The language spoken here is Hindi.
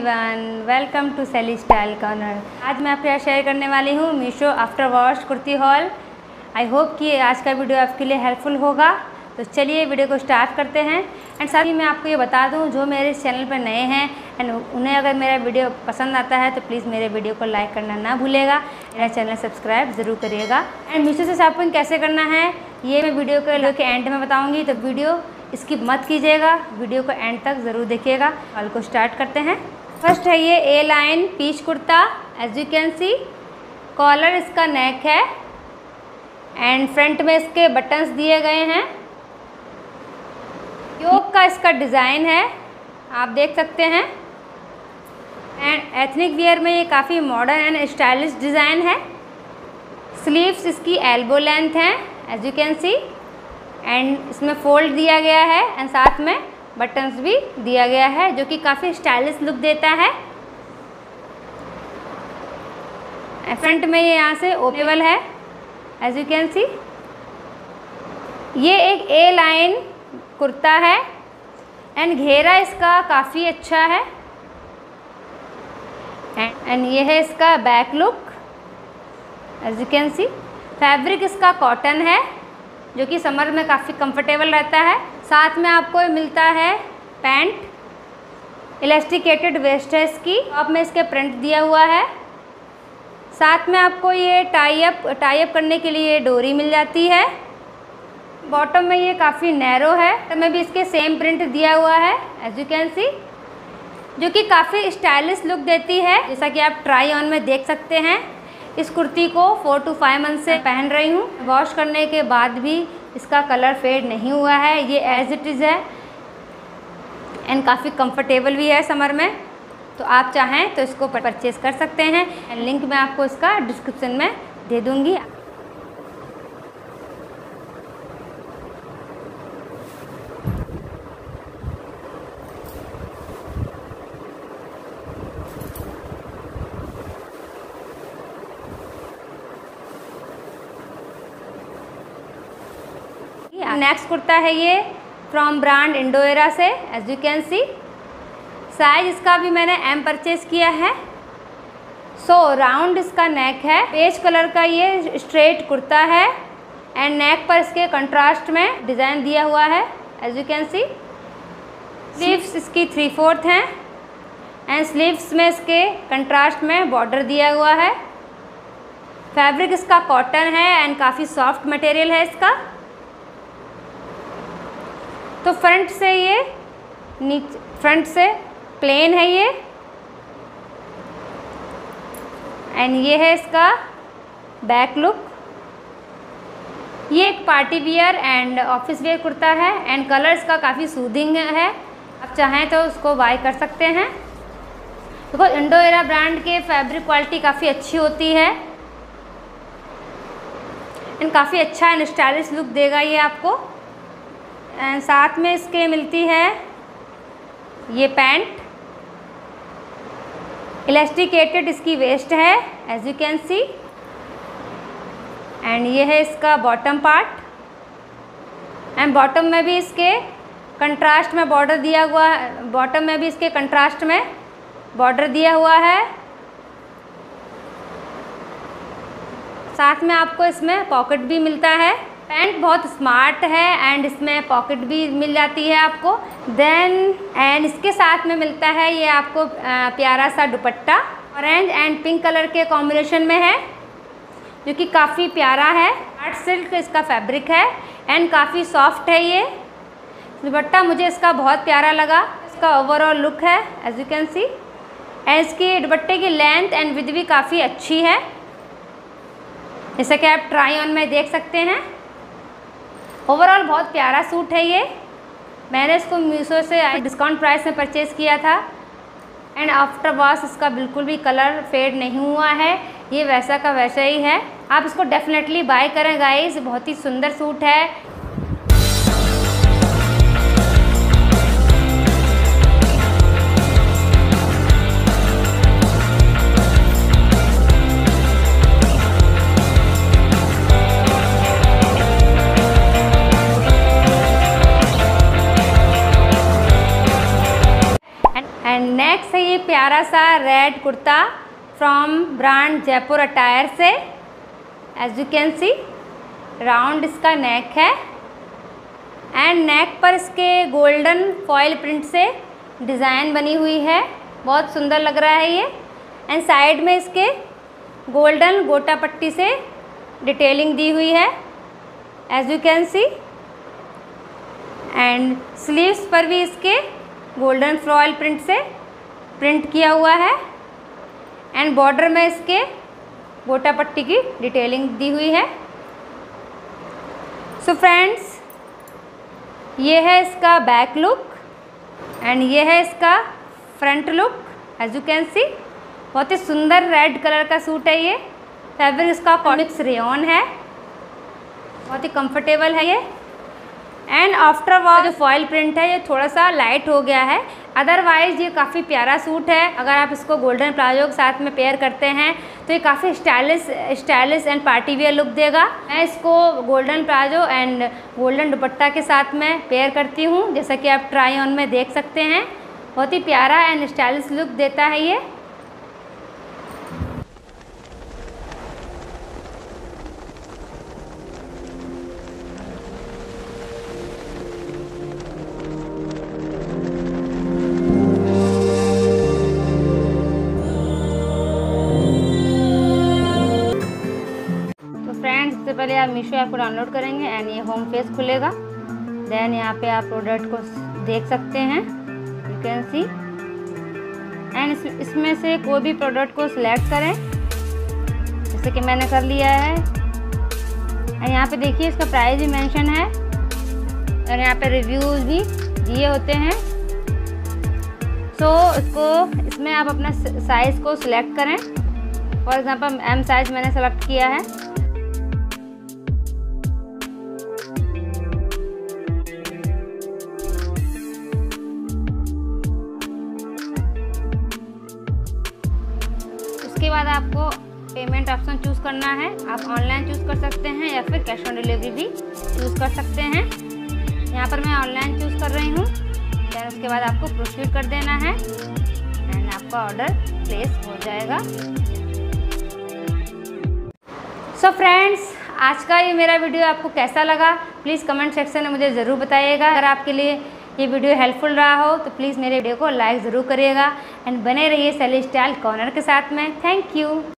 Everyone, welcome to Shaili style corner. आज मैं आपके साथ शेयर करने वाली हूँ Meesho after wash kurti haul. I hope कि आज का वीडियो आपके लिए हेल्पफुल होगा। तो चलिए वीडियो को स्टार्ट करते हैं। एंड साथ ही मैं आपको ये बता दूँ, जो मेरे चैनल पर नए हैं एंड उन्हें अगर मेरा वीडियो पसंद आता है तो प्लीज़ मेरे वीडियो को लाइक करना ना भूलेगा, मेरा चैनल सब्सक्राइब ज़रूर करिएगा। एंड मीशो से शॉपिंग कैसे करना है ये मैं वीडियो के एंड में बताऊँगी, तो वीडियो स्किप मत कीजिएगा, वीडियो को एंड तक ज़रूर देखिएगा। हॉल को स्टार्ट करते हैं। फर्स्ट है ये ए line peach kurta, as you can see collar इसका नेक है एंड फ्रंट में इसके बटन्स दिए गए हैं। योग का इसका डिज़ाइन है, आप देख सकते हैं। एंड एथनिक वियर में ये काफ़ी मॉडर्न एंड स्टाइलिश डिज़ाइन है। स्लीव्स इसकी एल्बो लेंथ हैं as you can see and इसमें फोल्ड दिया गया है एंड साथ में बटन्स भी दिया गया है, जो कि काफ़ी स्टाइलिश लुक देता है। फ्रंट में ये यहाँ से ओपनेबल है एज यू कैन सी। ये एक ए लाइन कुर्ता है एंड घेरा इसका काफ़ी अच्छा है। एंड ये है इसका back look as you can see. Fabric इसका कॉटन है, जो कि समर में काफ़ी कंफर्टेबल रहता है। साथ में आपको मिलता है पैंट, इलास्टिकेटेड वेस्ट है इसकी, टॉप में इसके प्रिंट दिया हुआ है। साथ में आपको ये टाई अप करने के लिए डोरी मिल जाती है। बॉटम में ये काफ़ी नैरो है, तो में भी इसके सेम प्रिंट दिया हुआ है एज यू कैन सी, जो कि काफ़ी स्टाइलिश लुक देती है। जैसा कि आप ट्राई ऑन में देख सकते हैं, इस कुर्ती को 4 to 5 मंथ से पहन रही हूँ। वॉश करने के बाद भी इसका कलर फेड नहीं हुआ है, ये एज इट इज़ है एंड काफ़ी कंफर्टेबल भी है समर में। तो आप चाहें तो इसको परचेज़ कर सकते हैं एंड लिंक मैं आपको इसका डिस्क्रिप्शन में दे दूँगी। नेक्स्ट कुर्ता है ये फ्रॉम ब्रांड इंडोवेरा से as you can see. Size इसका भी मैंने एम परचेज़ किया है। सो राउंड इसका नेक है, पेच कलर का ये स्ट्रेट कुर्ता है एंड नेक पर इसके कंट्रास्ट में डिज़ाइन दिया हुआ है as you can see. Sleeves इसकी 3/4 हैं एंड स्लीव्स में इसके कंट्रास्ट में बॉर्डर दिया हुआ है। फैब्रिक इसका कॉटन है एंड काफ़ी सॉफ्ट मटेरियल है इसका। तो फ्रंट से ये नीचे फ्रंट से प्लेन है ये एंड ये है इसका बैक लुक। ये एक party wear and office wear kurta है एंड कलर इसका काफ़ी सूदिंग है, आप चाहें तो उसको बाय कर सकते हैं। देखो इंडोवेरा ब्रांड के फैब्रिक क्वालिटी काफ़ी अच्छी होती है एंड काफ़ी अच्छा एंड स्टाइलिश लुक देगा ये आपको। एंड साथ में इसके मिलती है ये पैंट, इलास्टिकेटेड इसकी वेस्ट है as you can see and ये है इसका बॉटम पार्ट। एंड बॉटम में भी इसके कंट्रास्ट में बॉर्डर दिया हुआ है साथ में आपको इसमें पॉकेट भी मिलता है। पैंट बहुत स्मार्ट है एंड इसमें पॉकेट भी मिल जाती है आपको। एंड इसके साथ में मिलता है ये आपको प्यारा सा dupatta, orange and pink colour के कॉम्बिनेशन में है, जो कि काफ़ी प्यारा है। आर्ट सिल्क इसका फैब्रिक है एंड काफ़ी सॉफ्ट है ये दुपट्टा। मुझे इसका बहुत प्यारा लगा, इसका ओवरऑल लुक है as you can see. And इसकी दुपट्टे की लेंथ एंड विड्थ भी काफ़ी अच्छी है, जैसा कि आप ट्राई ऑन में देख सकते हैं। ओवरऑल बहुत प्यारा सूट है ये। मैंने इसको मीशो से डिस्काउंट प्राइस में परचेज़ किया था एंड आफ्टर वॉश इसका बिल्कुल भी कलर फेड नहीं हुआ है, ये वैसा का वैसा ही है। आप इसको डेफिनेटली बाय करें गाइस, बहुत ही सुंदर सूट है। नेक्स्ट है ये प्यारा सा red kurta from brand Jaipur attire से। As you can see round इसका नेक है एंड नेक पर इसके गोल्डन फॉइल प्रिंट से डिज़ाइन बनी हुई है, बहुत सुंदर लग रहा है ये। एंड साइड में इसके गोल्डन गोटा पट्टी से डिटेलिंग दी हुई है as you can see. And sleeves पर भी इसके गोल्डन फ्लॉयल प्रिंट से प्रिंट किया हुआ है एंड बॉर्डर में इसके गोटा पट्टी की डिटेलिंग दी हुई है। सो फ्रेंड्स ये है इसका बैक लुक एंड ये है इसका front look as you can see. बहुत ही सुंदर रेड कलर का सूट है ये, फैब्रिक इसका कॉमिक्स रेयॉन है, बहुत ही कंफर्टेबल है ये। एंड आफ्टर वॉश जो फॉइल प्रिंट है ये थोड़ा सा लाइट हो गया है, अदरवाइज़ ये काफ़ी प्यारा सूट है। अगर आप इसको गोल्डन प्लाजो के साथ में पेयर करते हैं तो ये काफ़ी stylish and party wear look देगा। मैं इसको golden palazzo and golden dupatta के साथ में पेयर करती हूँ, जैसा कि आप ट्राई ऑन में देख सकते हैं, बहुत ही प्यारा एंड स्टाइलिश लुक देता है ये। पहले आप मीशो ऐप को डाउनलोड करेंगे एंड ये होम पेज खुलेगा, देन यहाँ पे आप प्रोडक्ट को देख सकते हैं, यू कैन सी। एंड इसमें से कोई भी प्रोडक्ट को सिलेक्ट करें, जैसे कि मैंने कर लिया है। एंड यहाँ पे देखिए इसका प्राइस भी मेंशन है और यहाँ पे रिव्यूज़ भी दिए होते हैं। सो इसको इसमें आप अपना साइज़ को सिलेक्ट करें। फॉर एग्ज़ाम्पल एम साइज़ मैंने सेलेक्ट किया है। उसके बाद आपको पेमेंट ऑप्शन चूज़ करना है, आप ऑनलाइन चूज़ कर सकते हैं या फिर कैश ऑन डिलीवरी भी चूज़ कर सकते हैं। यहाँ पर मैं ऑनलाइन चूज़ कर रही हूँ। दैन उसके बाद आपको प्रोसीड कर देना है एंड आपका ऑर्डर प्लेस हो जाएगा। सो फ्रेंड्स आज का ये मेरा वीडियो आपको कैसा लगा प्लीज़ कमेंट सेक्शन में मुझे ज़रूर बताइएगा। अगर आपके लिए ये वीडियो हेल्पफुल रहा हो तो प्लीज़ मेरे वीडियो को लाइक ज़रूर करिएगा एंड बने रहिए शैली स्टाइल कॉर्नर के साथ में। Thank you.